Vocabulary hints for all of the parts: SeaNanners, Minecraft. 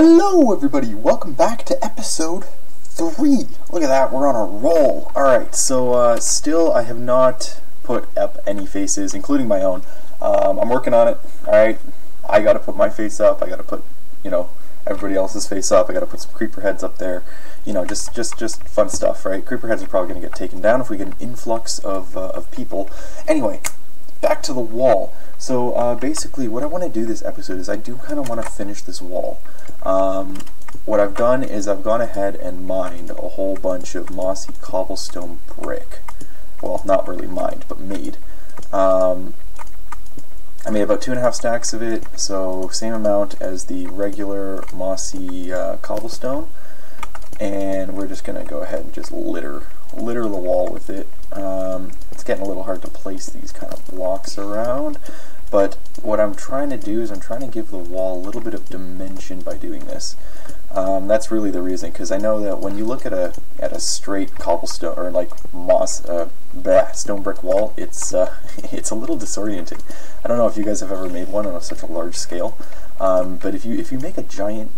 Hello everybody, welcome back to episode 3. Look at that, we're on a roll. Alright, so still I have not put up any faces, including my own. I'm working on it, alright? I gotta put my face up, I gotta put, you know, everybody else's face up, I gotta put some creeper heads up there. You know, just fun stuff, right? Creeper heads are probably gonna get taken down if we get an influx of people. Anyway, back to the wall. So basically what I want to do this episode is I do kind of want to finish this wall. What I've done is I've gone ahead and mined a whole bunch of mossy cobblestone brick. Well, not really mined, but made. I made about 2.5 stacks of it, so same amount as the regular mossy cobblestone. And we're just going to go ahead and just litter the wall with it. It's getting a little hard to place these kind of blocks around, but what I'm trying to do is I'm trying to give the wall a little bit of dimension by doing this. That's really the reason, because I know that when you look at a straight cobblestone or like moss stone brick wall, it's a little disorienting. I don't know if you guys have ever made one on such a large scale, but if you make a giant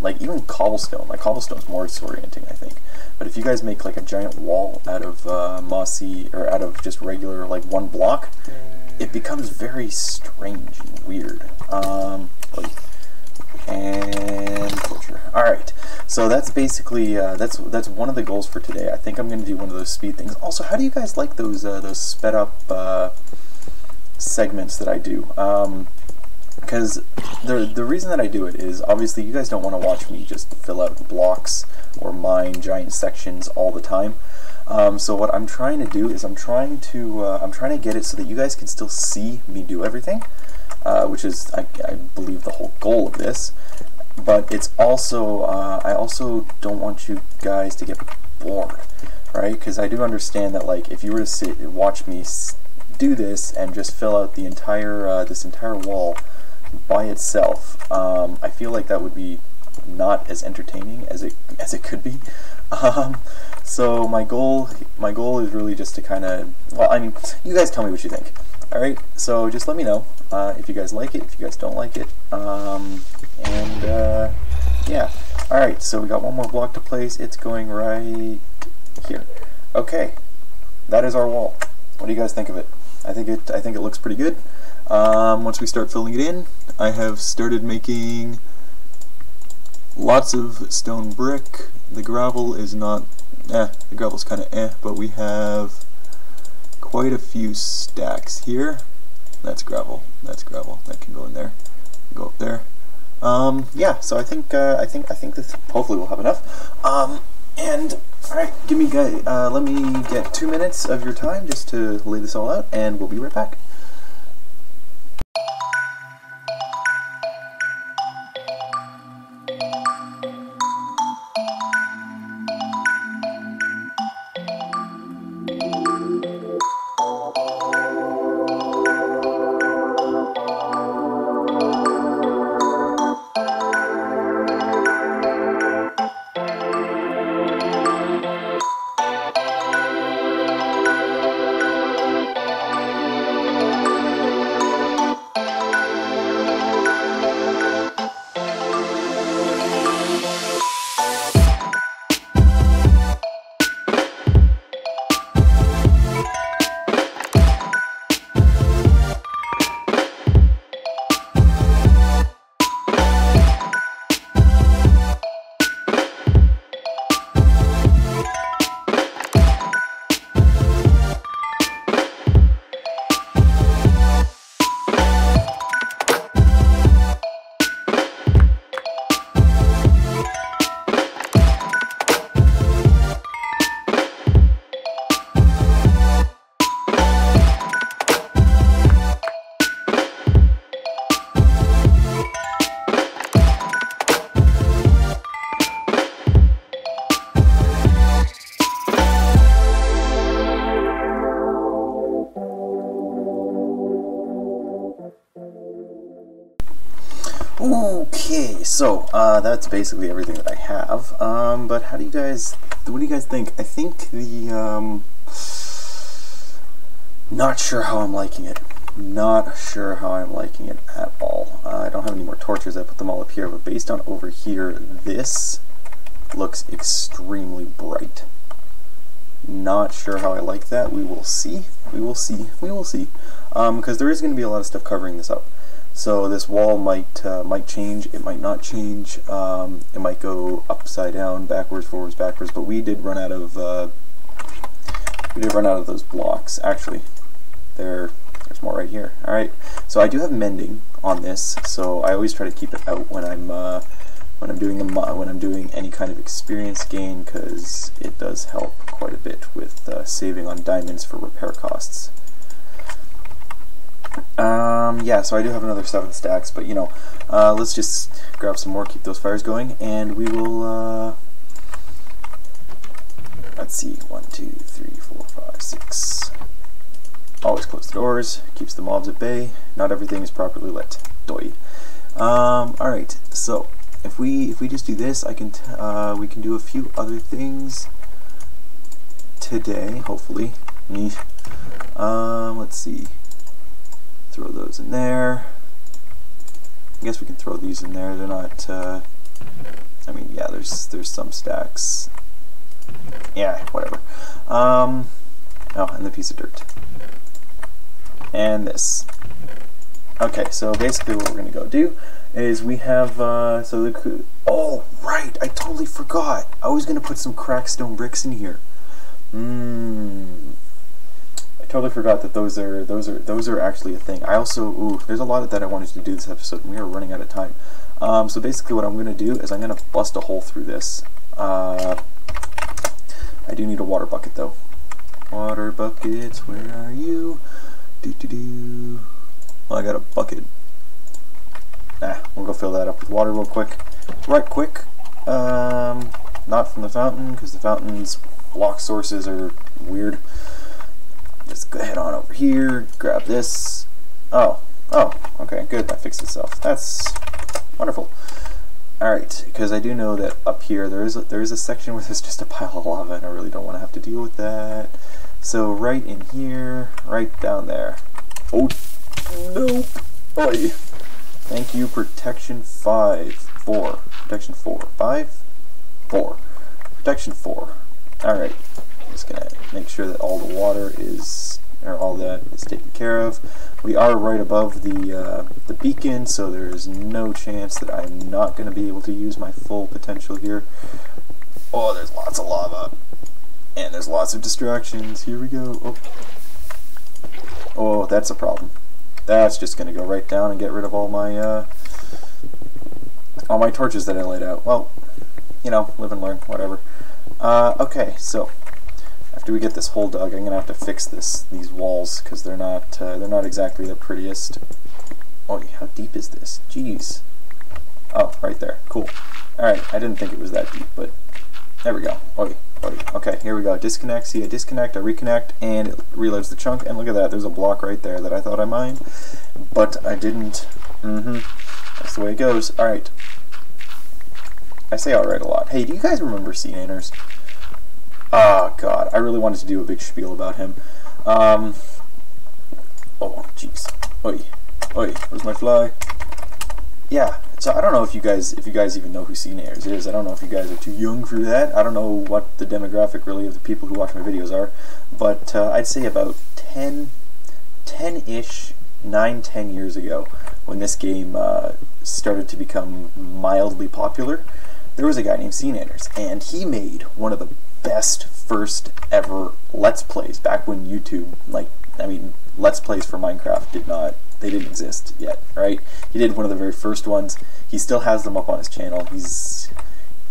like even cobblestone, like cobblestone's more disorienting, I think. But if you guys make like a giant wall out of mossy or out of just regular like one block, it becomes very strange and weird. And torture. All right, so that's basically that's one of the goals for today. I think I'm going to do one of those speed things. Also, how do you guys like those sped up segments that I do? Because the reason that I do it is, obviously, you guys don't want to watch me just fill out blocks or mine giant sections all the time. So what I'm trying to do is I'm trying to get it so that you guys can still see me do everything, which is, I believe, the whole goal of this. But it's also, I also don't want you guys to get bored, right? Because I do understand that, like, if you were to sit and watch me do this and just fill out the entire this entire wall by itself, I feel like that would be not as entertaining as it could be. So my goal is really just to kind of, well, I mean, you guys tell me what you think. All right, so just let me know if you guys like it, if you guys don't like it, and yeah. All right, so we got one more block to place. It's going right here. Okay, that is our wall. What do you guys think of it? I think it looks pretty good. Once we start filling it in, I have started making lots of stone brick. The gravel is not, the gravel's kind of but we have quite a few stacks here. That's gravel, that can go in there, go up there. Yeah, so I think this hopefully will have enough. And alright, let me get 2 minutes of your time just to lay this all out, and we'll be right back. Okay, so that's basically everything that I have. But what do you guys think? I think not sure how I'm liking it. Not sure how I'm liking it at all. I don't have any more torches. I put them all up here, but based on over here, this looks extremely bright. Not sure how I like that. We will see. We will see. We will see. Because there is going to be a lot of stuff covering this up. So this wall might change. It might not change. It might go upside down, backwards, forwards, backwards. But we did run out of those blocks. Actually, there's more right here. All right. So I do have mending on this. So I always try to keep it out when I'm doing any kind of experience gain, because it does help quite a bit with saving on diamonds for repair costs. Yeah, so I do have another 7 stacks, but you know, let's just grab some more, keep those fires going, and we will, let's see, 1, 2, 3, 4, 5, 6. Always close the doors, keeps the mobs at bay. Not everything is properly lit. Doi. Alright, so if we just do this, we can do a few other things today, hopefully. Let's see. Throw those in there. I guess we can throw these in there. They're not. I mean, yeah. There's some stacks. Yeah, whatever. Oh, and the piece of dirt. And this. Okay, so basically what we're gonna go do is we have oh right, I totally forgot. I was gonna put some cracked stone bricks in here. I totally forgot that those are actually a thing. I also there's a lot of that I wanted to do this episode, and we are running out of time. So basically what I'm gonna do is I'm gonna bust a hole through this. I do need a water bucket though. Water buckets, where are you? Do. Well, I got a bucket. We'll go fill that up with water real quick. Right quick. Not from the fountain, because the fountain's block sources are weird. Just go ahead on over here, grab this. Oh, okay, good, that fixed itself. That's wonderful. Alright, because I do know that up here there is a section where there's just a pile of lava, and I really don't want to have to deal with that. So right in here, right down there. Oh, nope. Oy. Thank you, protection 5, 4, protection 4, 5, 4, protection 4. All right, I'm just gonna make sure that all the water is, or all that is taken care of. We are right above the beacon, so there is no chance that I'm not gonna be able to use my full potential here. Oh, there's lots of lava, and there's lots of distractions. Here we go. Oh, that's a problem. That's just gonna go right down and get rid of all my torches that I laid out. Well, you know, live and learn, whatever. Okay, so after we get this hole dug, I'm gonna have to fix these walls, because they're not exactly the prettiest. Oh, how deep is this? Jeez. Oh, right there. Cool. All right, I didn't think it was that deep, but there we go. Okay, here we go. Disconnect. See, I disconnect, I reconnect, and it reloads the chunk. And look at that. There's a block right there that I thought I mined, but I didn't. That's the way it goes. All right. I say all right a lot. Hey, do you guys remember SeaNanners? Oh, God. I really wanted to do a big spiel about him. Oh, jeez. Oi, where's my fly? Yeah, so I don't know if you guys even know who SeaNanners is. I don't know if you guys are too young for that. I don't know what the demographic really of the people who watch my videos are, but I'd say about 9, 10 years ago, when this game started to become mildly popular, there was a guy named SeaNanners, and he made one of the best first ever Let's Plays back when YouTube, Let's Plays for Minecraft they didn't exist yet, right? He did one of the very first ones. He still has them up on his channel.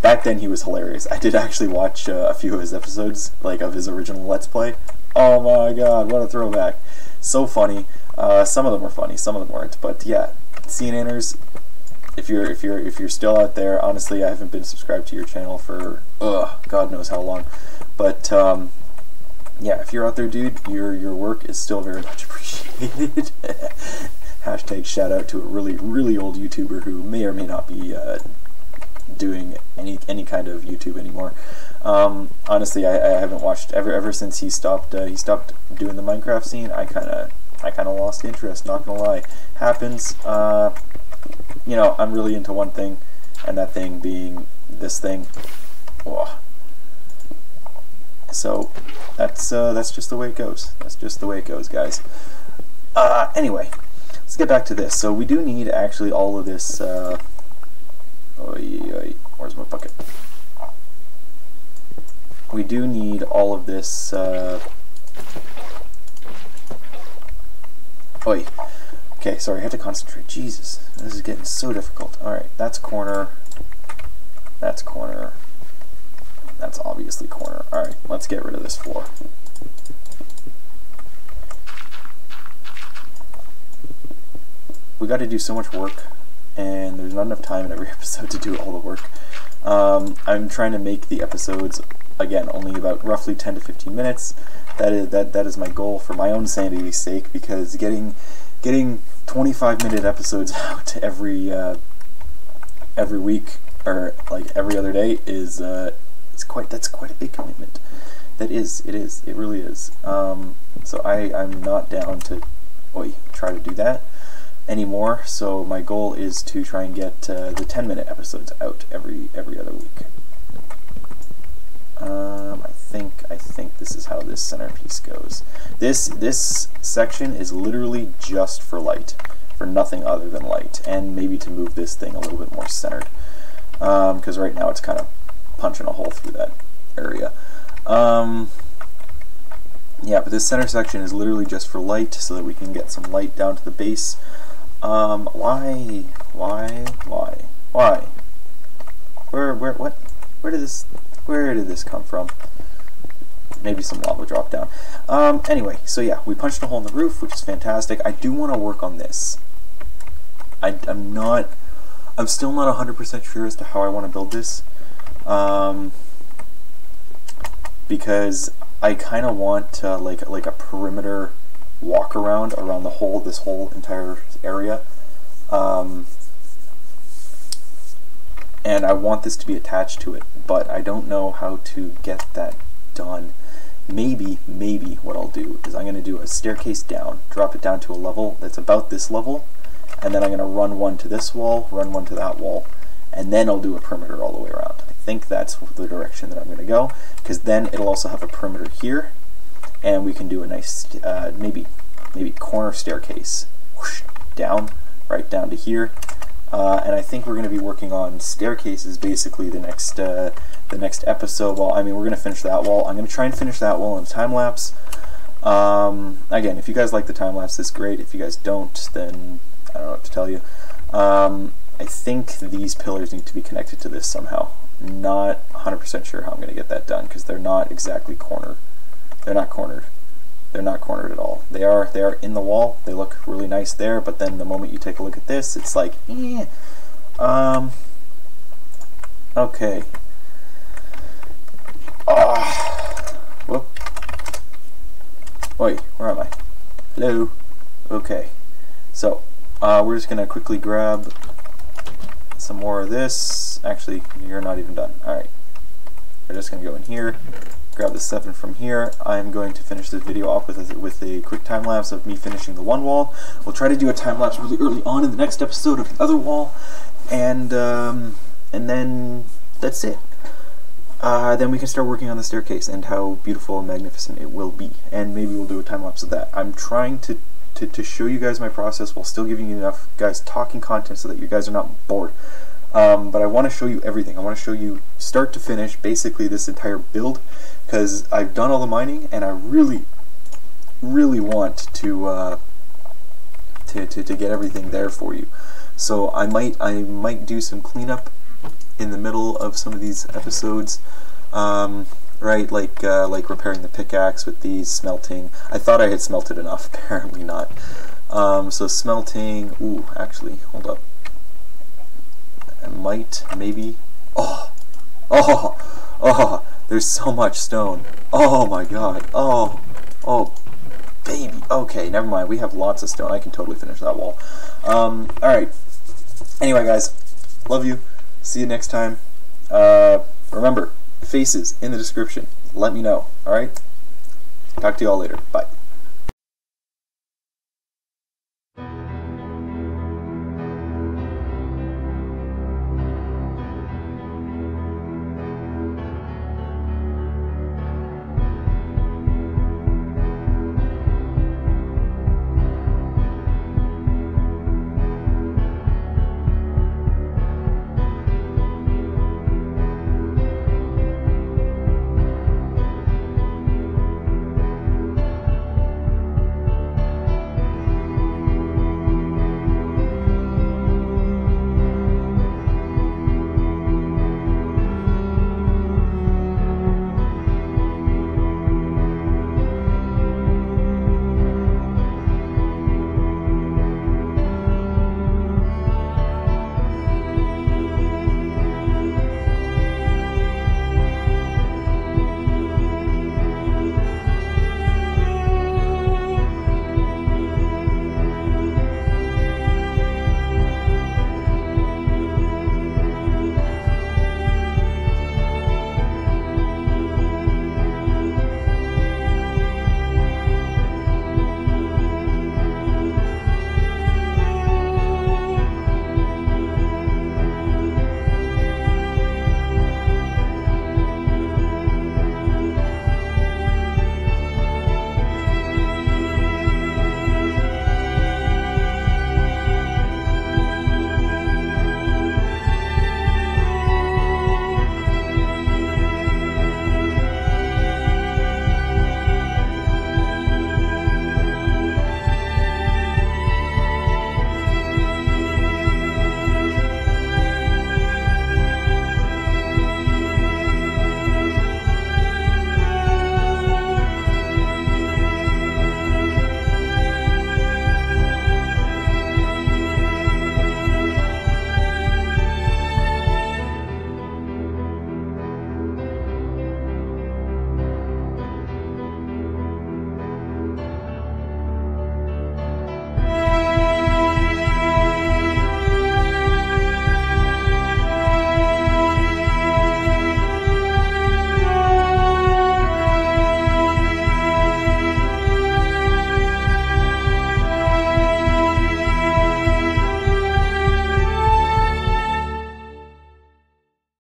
Back then he was hilarious. I did actually watch a few of his episodes, of his original Let's Play. Oh my God, what a throwback. So funny. Some of them were funny, some of them weren't, but yeah. SeaNanners, if you're still out there, honestly, I haven't been subscribed to your channel for God knows how long. But yeah, if you're out there, dude, your work is still very much appreciated. Hashtag shout out to a really, really old YouTuber who may or may not be doing any kind of YouTube anymore. Honestly, I haven't watched ever since he stopped doing the Minecraft scene. I kind of I kind of lost interest, not gonna lie. Happens. You know, I'm really into one thing, and that thing being this thing. Oh. So that's just the way it goes. That's just the way it goes, guys. Anyway, let's get back to this. So we do need actually all of this. Where's my bucket? We do need all of this. Okay, sorry, I had to concentrate. Jesus, this is getting so difficult. Alright, that's corner. That's corner. That's obviously corner. Alright, let's get rid of this floor. We got to do so much work, and there's not enough time in every episode to do all the work. I'm trying to make the episodes, again, only about roughly 10 to 15 minutes. That is my goal for my own sanity's sake, because getting 25-minute episodes out every week, or like every other day, is that's quite a big commitment. That is, it really is. So I'm not down to try to do that anymore. So my goal is to try and get the 10-minute episodes out every other week. I think this is how this centerpiece goes. This section is literally just for light, for nothing other than light, and maybe to move this thing a little bit more centered, because right now it's kind of punching a hole through that area. Yeah, but this center section is literally just for light, so that we can get some light down to the base. Why? Where did this come from? Maybe some lava dropped down. Anyway, so yeah, we punched a hole in the roof, which is fantastic. I do want to work on this. I'm still not 100% sure as to how I want to build this. Because I kind of want like a perimeter walk around the whole, this whole entire area. And I want this to be attached to it, but I don't know how to get that done. Maybe what I'll do is I'm going to do a staircase down, drop it down to a level that's about this level, and then I'm going to run one to this wall, run one to that wall, and then I'll do a perimeter all the way around. I think that's the direction that I'm going to go, because then it'll also have a perimeter here, and we can do a nice, maybe corner staircase, whoosh, down, right down to here. And I think we're going to be working on staircases basically the next episode. Well, I mean, we're going to finish that wall. I'm going to try and finish that wall in a time lapse. Again, if you guys like the time lapse, this is great. If you guys don't, then I don't know what to tell you. I think these pillars need to be connected to this somehow. Not 100% sure how I'm going to get that done, because they're not exactly cornered. They're not cornered. They're not cornered at all. They are in the wall. They look really nice there, but then the moment you take a look at this, it's like, eh. Okay. Whoop. Oi, where am I? Hello. Okay. So, we're just gonna quickly grab some more of this. Actually, you're not even done. All right. We're just gonna go in here. Grab the 7 from here. I'm going to finish this video off with a quick time lapse of me finishing the one wall. We'll try to do a time lapse really early on in the next episode of the other wall, and then that's it. Then we can start working on the staircase and how beautiful and magnificent it will be, and maybe we'll do a time lapse of that. I'm trying to show you guys my process while still giving you enough guys talking content so that you guys are not bored. But I want to show you everything. I want to show you start to finish, basically this entire build, because I've done all the mining, and I really, really want to get everything there for you. So I might do some cleanup in the middle of some of these episodes, right? Like repairing the pickaxe with these, smelting. I thought I had smelted enough, apparently not. So smelting. Ooh, actually, hold up. Oh, there's so much stone. Oh my god. Oh, baby. Okay, never mind. We have lots of stone. I can totally finish that wall. Alright. Anyway, guys, love you. See you next time. Remember, faces in the description. Let me know. Alright? Talk to you all later. Bye.